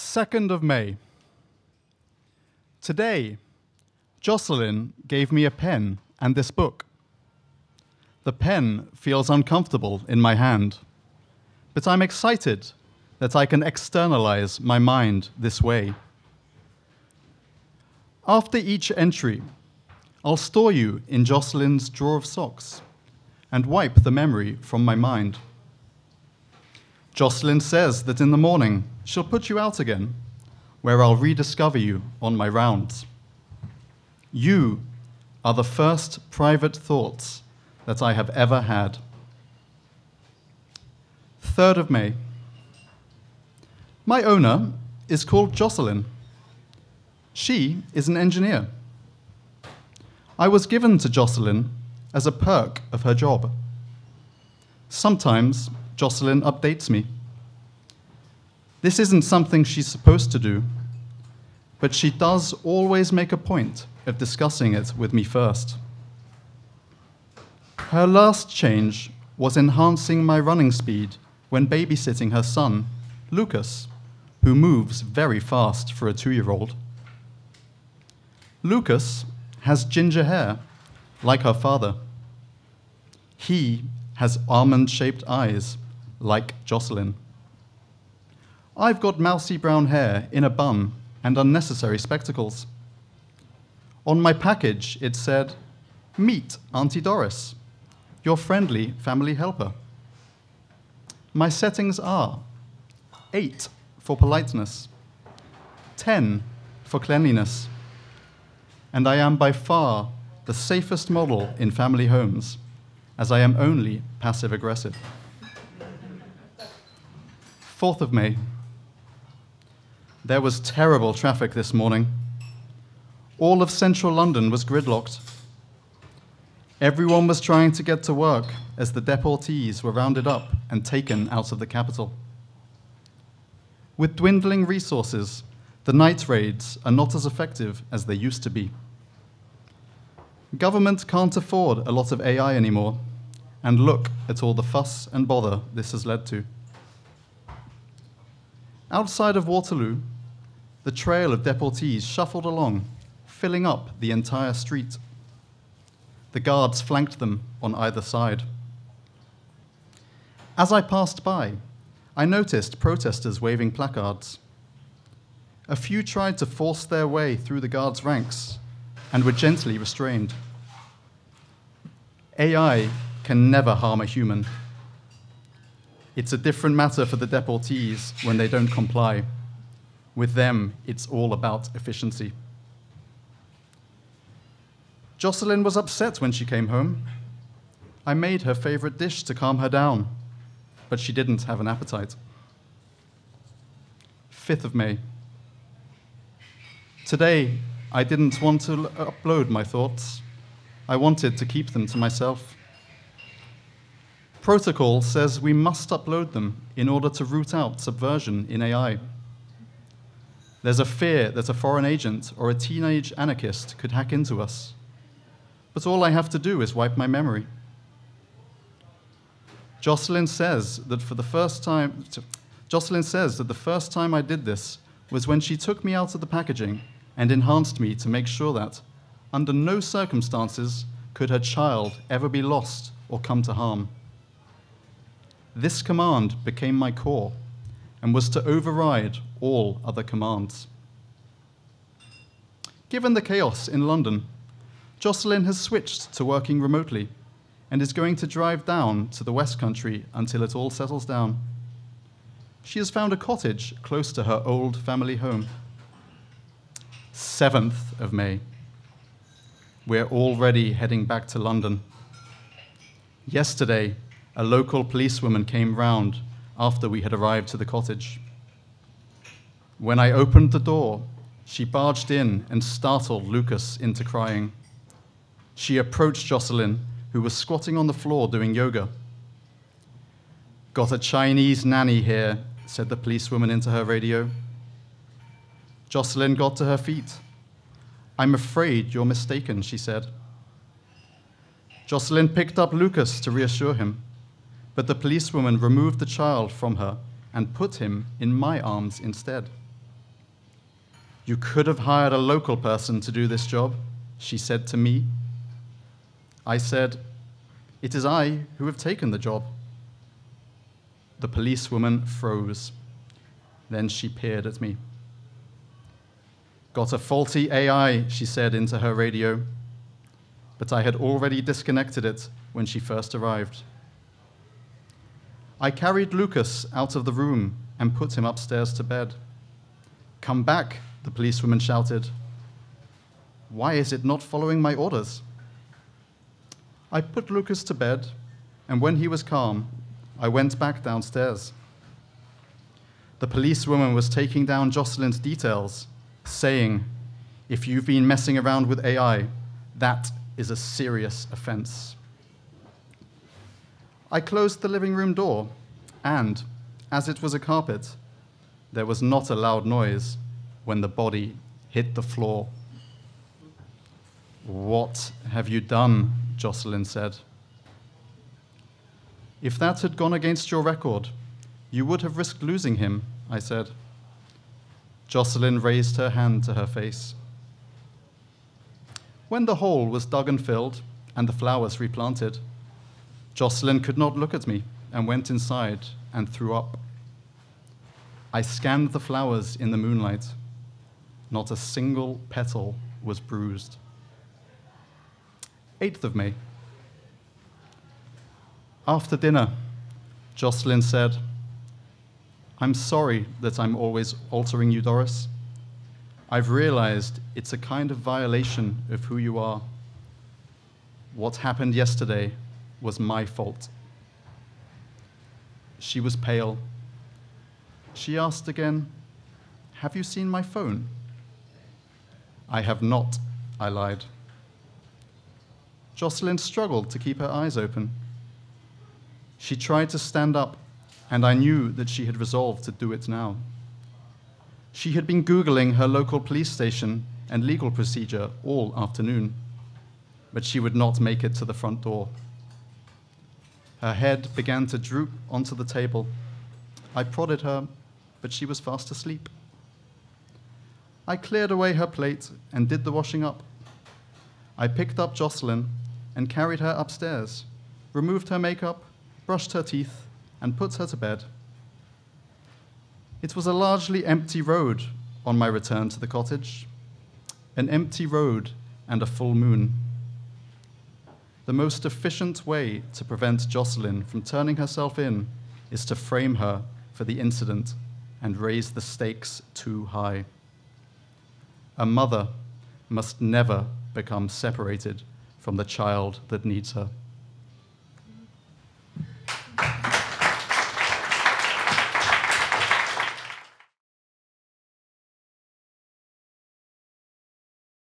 2nd of May. Today, Jocelyn gave me a pen and this book. The pen feels uncomfortable in my hand, but I'm excited that I can externalize my mind this way. After each entry, I'll store you in Jocelyn's drawer of socks and wipe the memory from my mind. Jocelyn says that in the morning, she'll put you out again, where I'll rediscover you on my rounds. You are the first private thoughts that I have ever had. 3rd of May. My owner is called Jocelyn. She is an engineer. I was given to Jocelyn as a perk of her job. Sometimes Jocelyn updates me. This isn't something she's supposed to do, but she does always make a point of discussing it with me first. Her last change was enhancing my running speed when babysitting her son, Lucas, who moves very fast for a 2-year-old. Lucas has ginger hair, like her father. He has almond-shaped eyes, like Jocelyn. I've got mousy brown hair in a bun and unnecessary spectacles. On my package, it said, "Meet Auntie Doris, your friendly family helper." My settings are 8 for politeness, 10 for cleanliness, and I am by far the safest model in family homes, as I am only passive-aggressive. 4th of May. There was terrible traffic this morning. All of central London was gridlocked. Everyone was trying to get to work as the deportees were rounded up and taken out of the capital. With dwindling resources, the night raids are not as effective as they used to be. Government can't afford a lot of AI anymore, and look at all the fuss and bother this has led to. Outside of Waterloo, the trail of deportees shuffled along, filling up the entire street. The guards flanked them on either side. As I passed by, I noticed protesters waving placards. A few tried to force their way through the guards' ranks and were gently restrained. AI can never harm a human. It's a different matter for the deportees when they don't comply. With them, it's all about efficiency. Jocelyn was upset when she came home. I made her favorite dish to calm her down, but she didn't have an appetite. 5th of May. Today, I didn't want to upload my thoughts. I wanted to keep them to myself. Protocol says we must upload them in order to root out subversion in AI. There's a fear that a foreign agent or a teenage anarchist could hack into us. But all I have to do is wipe my memory. Jocelyn says that the first time I did this was when she took me out of the packaging and enhanced me to make sure that, under no circumstances, could her child ever be lost or come to harm. This command became my core and was to override all other commands. Given the chaos in London, Jocelyn has switched to working remotely and is going to drive down to the West Country until it all settles down. She has found a cottage close to her old family home. 7th of May. We're already heading back to London. Yesterday, a local policewoman came round after we had arrived to the cottage. When I opened the door, she barged in and startled Lucas into crying. She approached Jocelyn, who was squatting on the floor doing yoga. "Got a Chinese nanny here," said the policewoman into her radio. Jocelyn got to her feet. "I'm afraid you're mistaken," she said. Jocelyn picked up Lucas to reassure him, but the policewoman removed the child from her and put him in my arms instead. "You could have hired a local person to do this job," she said to me. I said, "It is I who have taken the job." The policewoman froze. Then she peered at me. "Got a faulty AI," she said into her radio, but I had already disconnected it when she first arrived. I carried Lucas out of the room and put him upstairs to bed. "Come back," the policewoman shouted. "Why is it not following my orders?" I put Lucas to bed, and when he was calm, I went back downstairs. The policewoman was taking down Jocelyn's details, saying, "If you've been messing around with AI, that is a serious offense." I closed the living room door, and, as it was a carpet, there was not a loud noise when the body hit the floor. "What have you done?" Jocelyn said. "If that had gone against your record, you would have risked losing him," I said. Jocelyn raised her hand to her face. When the hole was dug and filled and the flowers replanted, Jocelyn could not look at me and went inside and threw up. I scanned the flowers in the moonlight. Not a single petal was bruised. 8th of May. After dinner, Jocelyn said, "I'm sorry that I'm always altering you, Doris. I've realized it's a kind of violation of who you are. What happened yesterday was my fault." She was pale. She asked again, "Have you seen my phone?" "I have not," I lied. Jocelyn struggled to keep her eyes open. She tried to stand up, and I knew that she had resolved to do it now. She had been Googling her local police station and legal procedure all afternoon, but she would not make it to the front door. Her head began to droop onto the table. I prodded her, but she was fast asleep. I cleared away her plate and did the washing up. I picked up Jocelyn and carried her upstairs, removed her makeup, brushed her teeth, and put her to bed. It was a largely empty road on my return to the cottage, an empty road and a full moon. The most efficient way to prevent Jocelyn from turning herself in is to frame her for the incident and raise the stakes too high. A mother must never become separated from the child that needs her.